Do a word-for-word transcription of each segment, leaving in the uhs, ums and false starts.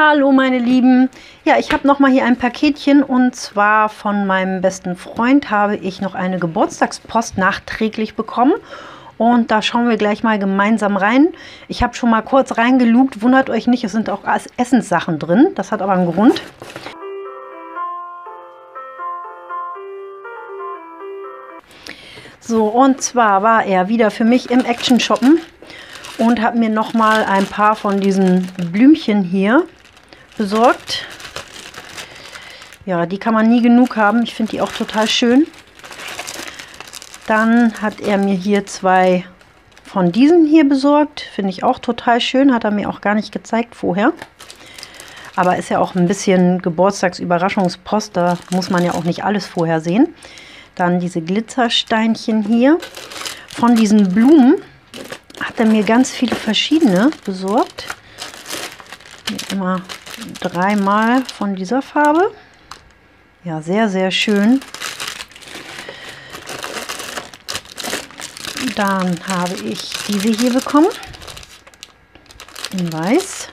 Hallo meine Lieben, ja, ich habe noch mal hier ein Paketchen, und zwar von meinem besten Freund habe ich noch eine Geburtstagspost nachträglich bekommen, und da schauen wir gleich mal gemeinsam rein. Ich habe schon mal kurz reingelugt, wundert euch nicht, es sind auch Essenssachen drin, das hat aber einen Grund. So, und zwar war er wieder für mich im Action shoppen und habe mir noch mal ein paar von diesen Blümchen hier besorgt. Ja, die kann man nie genug haben. Ich finde die auch total schön. Dann hat er mir hier zwei von diesen hier besorgt. Finde ich auch total schön. Hat er mir auch gar nicht gezeigt vorher. Aber ist ja auch ein bisschen Geburtstagsüberraschungspost. Da muss man ja auch nicht alles vorher sehen. Dann diese Glitzersteinchen hier. Von diesen Blumen hat er mir ganz viele verschiedene besorgt. Immer dreimal von dieser Farbe. Ja, sehr, sehr schön. Dann habe ich diese hier bekommen. In weiß.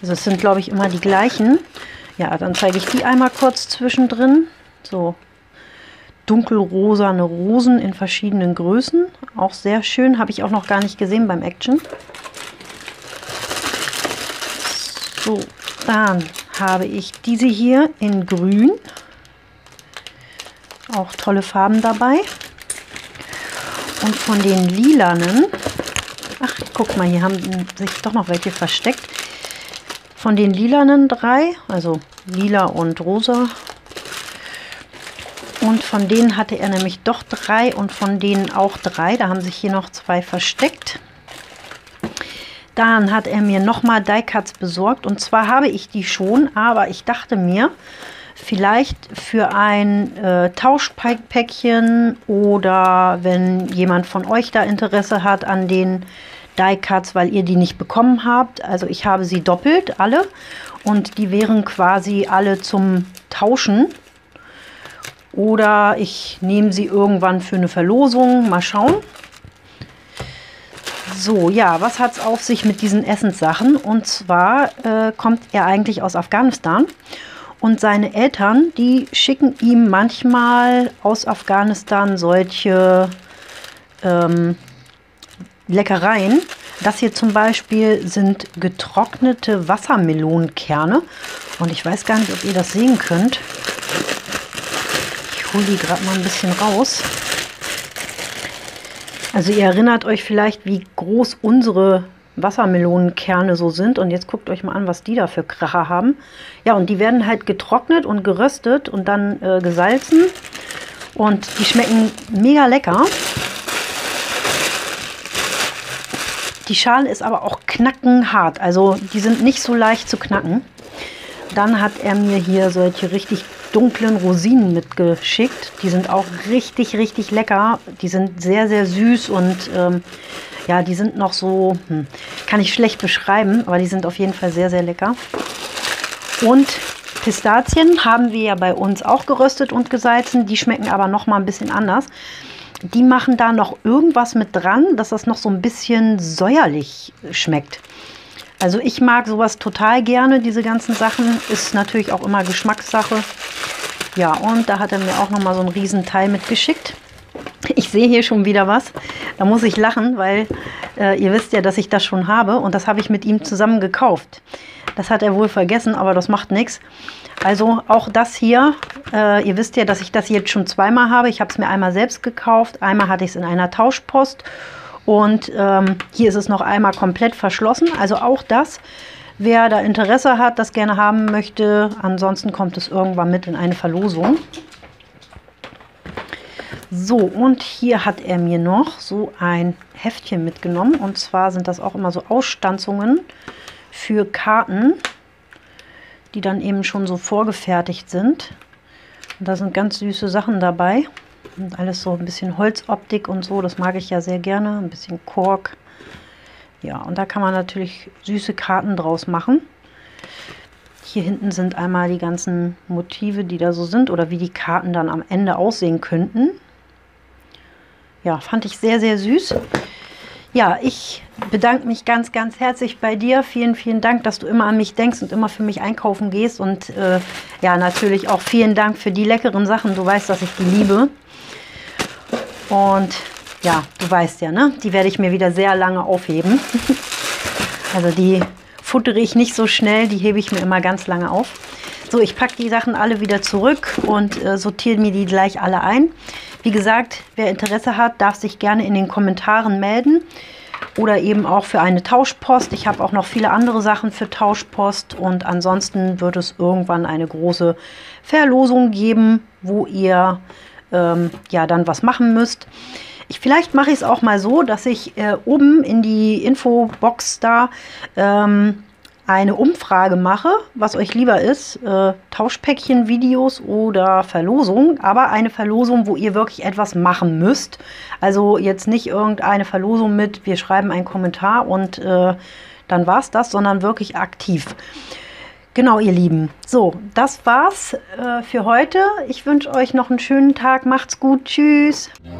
Also es sind, glaube ich, immer die gleichen. Ja, dann zeige ich die einmal kurz zwischendrin. So dunkelrosane Rosen in verschiedenen Größen. Auch sehr schön. Habe ich auch noch gar nicht gesehen beim Action. So, dann habe ich diese hier in grün. Auch tolle Farben dabei. Und von den lilanen, ach guck mal, hier haben sich doch noch welche versteckt. Von den lilanen drei, also lila und rosa. Und von denen hatte er nämlich doch drei und von denen auch drei. Da haben sich hier noch zwei versteckt. Dann hat er mir nochmal Die-Cuts besorgt, und zwar habe ich die schon, aber ich dachte mir, vielleicht für ein äh, Tauschpäckchen oder wenn jemand von euch da Interesse hat an den Die-Cuts, weil ihr die nicht bekommen habt. Also ich habe sie doppelt, alle, und die wären quasi alle zum Tauschen. Oder ich nehme sie irgendwann für eine Verlosung, mal schauen. So, ja, was hat es auf sich mit diesen Essenssachen? Und zwar äh, kommt er eigentlich aus Afghanistan, und seine Eltern, die schicken ihm manchmal aus Afghanistan solche ähm, Leckereien. Das hier zum Beispiel sind getrocknete Wassermelonenkerne, und ich weiß gar nicht, ob ihr das sehen könnt. Ich hole die gerade mal ein bisschen raus. Also ihr erinnert euch vielleicht, wie groß unsere Wassermelonenkerne so sind. Und jetzt guckt euch mal an, was die da für Kracher haben. Ja, und die werden halt getrocknet und geröstet und dann äh, gesalzen. Und die schmecken mega lecker. Die Schale ist aber auch knackenhart. Also die sind nicht so leicht zu knacken. Dann hat er mir hier solche richtig dunklen Rosinen mitgeschickt. Die sind auch richtig, richtig lecker. Die sind sehr, sehr süß und ähm, ja, die sind noch so, hm, kann ich schlecht beschreiben, aber die sind auf jeden Fall sehr, sehr lecker. Und Pistazien haben wir ja bei uns auch geröstet und gesalzen. Die schmecken aber noch mal ein bisschen anders. Die machen da noch irgendwas mit dran, dass das noch so ein bisschen säuerlich schmeckt. Also ich mag sowas total gerne, diese ganzen Sachen. Ist natürlich auch immer Geschmackssache. Ja, und da hat er mir auch nochmal so einen riesen Teil mitgeschickt. Ich sehe hier schon wieder was. Da muss ich lachen, weil äh, ihr wisst ja, dass ich das schon habe. Und das habe ich mit ihm zusammen gekauft. Das hat er wohl vergessen, aber das macht nichts. Also auch das hier, äh, ihr wisst ja, dass ich das jetzt schon zweimal habe. Ich habe es mir einmal selbst gekauft. Einmal hatte ich es in einer Tauschpost. Und ähm, hier ist es noch einmal komplett verschlossen. Also auch das, wer da Interesse hat, das gerne haben möchte. Ansonsten kommt es irgendwann mit in eine Verlosung. So, und hier hat er mir noch so ein Heftchen mitgenommen. Und zwar sind das auch immer so Ausstanzungen für Karten, die dann eben schon so vorgefertigt sind. Und da sind ganz süße Sachen dabei. Und alles so ein bisschen Holzoptik und so, das mag ich ja sehr gerne, ein bisschen Kork. Ja, und da kann man natürlich süße Karten draus machen. Hier hinten sind einmal die ganzen Motive, die da so sind, oder wie die Karten dann am Ende aussehen könnten. Ja, fand ich sehr, sehr süß. Ja, ich bedanke mich ganz, ganz herzlich bei dir. Vielen, vielen Dank, dass du immer an mich denkst und immer für mich einkaufen gehst. Und äh, ja, natürlich auch vielen Dank für die leckeren Sachen. Du weißt, dass ich die liebe. Und ja, du weißt ja, ne? Die werde ich mir wieder sehr lange aufheben. Also die futtere ich nicht so schnell, die hebe ich mir immer ganz lange auf. So, ich packe die Sachen alle wieder zurück und äh, sortiere mir die gleich alle ein. Wie gesagt, wer Interesse hat, darf sich gerne in den Kommentaren melden. Oder eben auch für eine Tauschpost. Ich habe auch noch viele andere Sachen für Tauschpost. Und ansonsten wird es irgendwann eine große Verlosung geben, wo ihr ähm, ja dann was machen müsst. Ich, vielleicht mache ich es auch mal so, dass ich äh, oben in die Infobox da ähm, eine Umfrage mache, was euch lieber ist. Äh, Tauschpäckchen, Videos oder Verlosung. Aber eine Verlosung, wo ihr wirklich etwas machen müsst. Also jetzt nicht irgendeine Verlosung mit, wir schreiben einen Kommentar und äh, dann war es das, sondern wirklich aktiv. Genau, ihr Lieben. So, das war's äh, für heute. Ich wünsche euch noch einen schönen Tag. Macht's gut. Tschüss. Ja.